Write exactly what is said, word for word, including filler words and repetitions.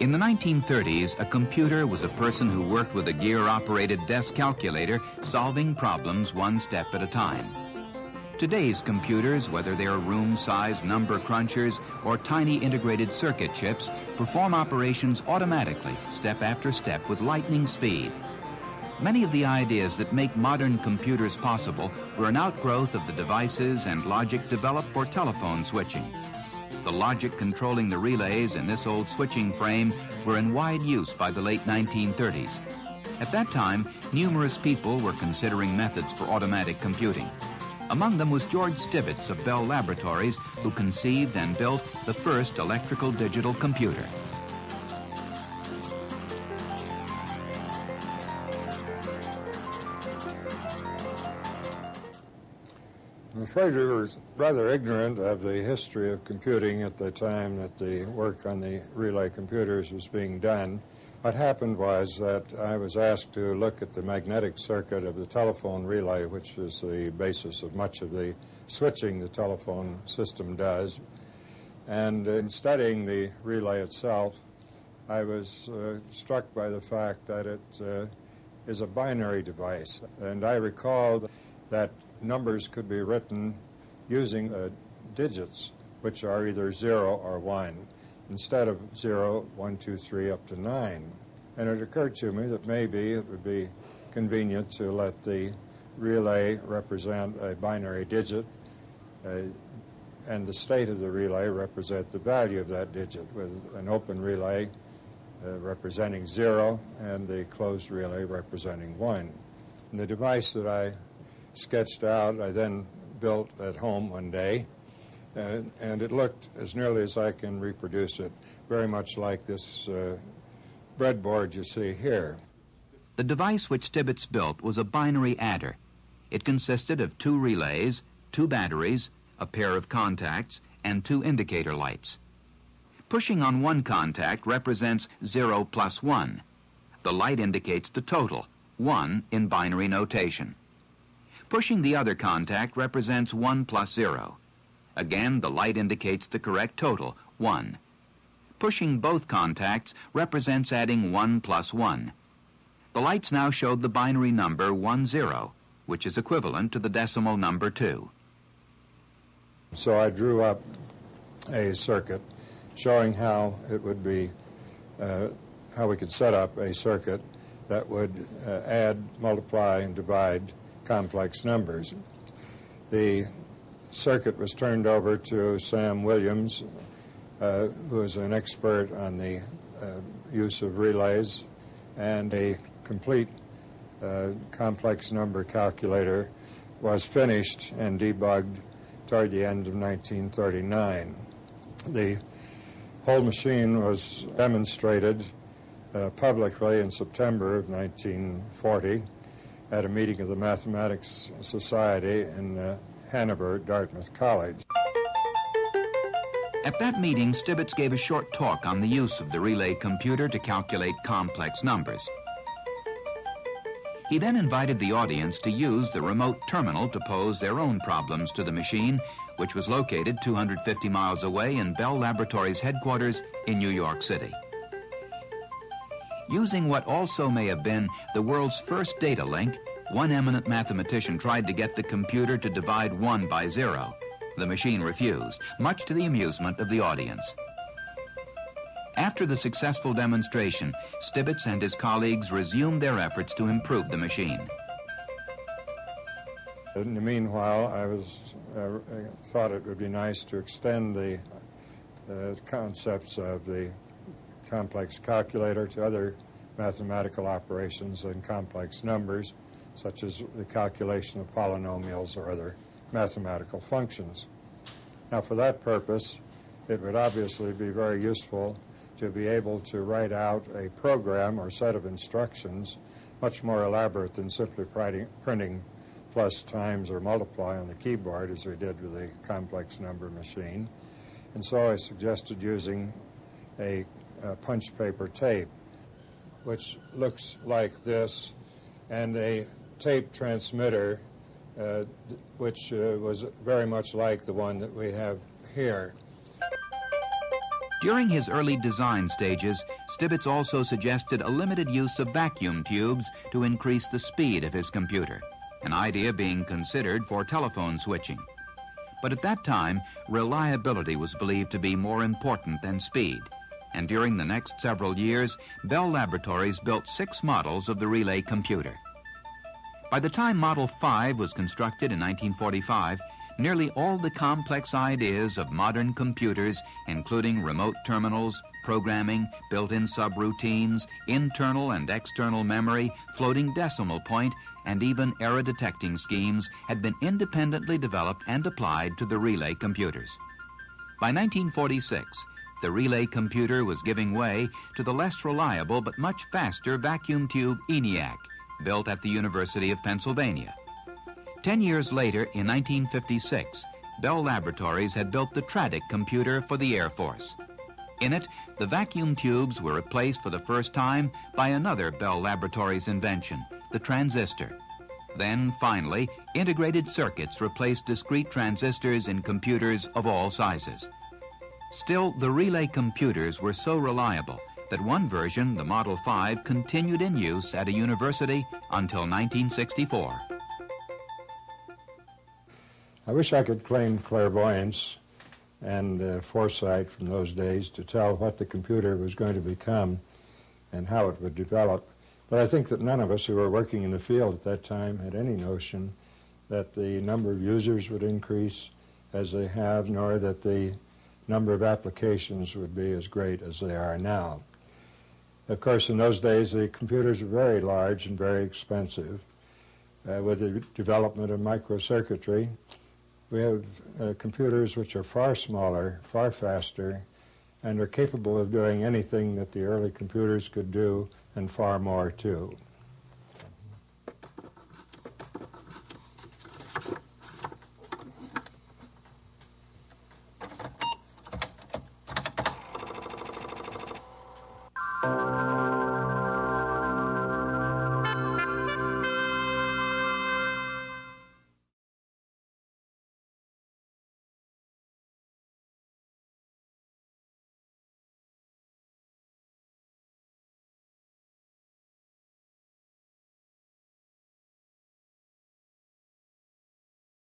In the nineteen thirties, a computer was a person who worked with a gear-operated desk calculator, solving problems one step at a time. Today's computers, whether they are room-sized number crunchers or tiny integrated circuit chips, perform operations automatically, step after step, with lightning speed. Many of the ideas that make modern computers possible were an outgrowth of the devices and logic developed for telephone switching. The logic controlling the relays in this old switching frame were in wide use by the late nineteen thirties. At that time, numerous people were considering methods for automatic computing. Among them was George Stibitz of Bell Laboratories, who conceived and built the first electrical digital computer. I'm afraid we were rather ignorant of the history of computing at the time that the work on the relay computers was being done. What happened was that I was asked to look at the magnetic circuit of the telephone relay, which is the basis of much of the switching the telephone system does. And in studying the relay itself, I was uh, struck by the fact that it uh, is a binary device. And I recalled that numbers could be written using uh, digits, which are either zero or one, instead of zero, one, two, three, up to nine. And it occurred to me that maybe it would be convenient to let the relay represent a binary digit uh, and the state of the relay represent the value of that digit, with an open relay uh, representing zero and the closed relay representing one. And the device that I sketched out, I then built at home one day, uh, and it looked, as nearly as I can reproduce it, very much like this uh, breadboard you see here. The device which Stibitz built was a binary adder. It consisted of two relays, two batteries, a pair of contacts, and two indicator lights. Pushing on one contact represents zero plus one. The light indicates the total, one in binary notation. Pushing the other contact represents one plus zero. Again, the light indicates the correct total, one. Pushing both contacts represents adding one plus one. The lights now showed the binary number one zero, which is equivalent to the decimal number two. So I drew up a circuit showing how it would be, uh, how we could set up a circuit that would uh, add, multiply, and divide complex numbers. The circuit was turned over to Sam Williams, uh, who is an expert on the uh, use of relays, and a complete uh, complex number calculator was finished and debugged toward the end of nineteen thirty-nine. The whole machine was demonstrated uh, publicly in September of nineteen forty. At a meeting of the Mathematics Society in uh, Hanover, Dartmouth College. At that meeting, Stibitz gave a short talk on the use of the relay computer to calculate complex numbers. He then invited the audience to use the remote terminal to pose their own problems to the machine, which was located two hundred fifty miles away in Bell Laboratories headquarters in New York City. Using what also may have been the world's first data link, one eminent mathematician tried to get the computer to divide one by zero. The machine refused, much to the amusement of the audience. After the successful demonstration, Stibitz and his colleagues resumed their efforts to improve the machine. In the meanwhile, I was, uh, thought it would be nice to extend the uh, concepts of the complex calculator to other mathematical operations and complex numbers, such as the calculation of polynomials or other mathematical functions. Now, for that purpose, it would obviously be very useful to be able to write out a program or set of instructions much more elaborate than simply printing plus, times, or multiply on the keyboard, as we did with the complex number machine. And so I suggested using a Uh, punch paper tape, which looks like this, and a tape transmitter, uh, which uh, was very much like the one that we have here. During his early design stages, Stibitz also suggested a limited use of vacuum tubes to increase the speed of his computer, an idea being considered for telephone switching. But at that time, reliability was believed to be more important than speed. And during the next several years, Bell Laboratories built six models of the relay computer. By the time Model five was constructed in nineteen forty-five, nearly all the complex ideas of modern computers, including remote terminals, programming, built-in subroutines, internal and external memory, floating decimal point, and even error detecting schemes, had been independently developed and applied to the relay computers. By nineteen forty-six, the relay computer was giving way to the less reliable but much faster vacuum tube ENIAC, built at the University of Pennsylvania. Ten years later, in nineteen fifty-six, Bell Laboratories had built the TRADIC computer for the Air Force. In it, the vacuum tubes were replaced for the first time by another Bell Laboratories invention, the transistor. Then, finally, integrated circuits replaced discrete transistors in computers of all sizes. Still, the relay computers were so reliable that one version, the Model five, continued in use at a university until nineteen sixty-four. I wish I could claim clairvoyance and uh, foresight from those days to tell what the computer was going to become and how it would develop. But I think that none of us who were working in the field at that time had any notion that the number of users would increase as they have, nor that the number of applications would be as great as they are now. Of course, in those days, the computers were very large and very expensive. Uh, with the development of microcircuitry, we have uh, computers which are far smaller, far faster, and are capable of doing anything that the early computers could do, and far more, too.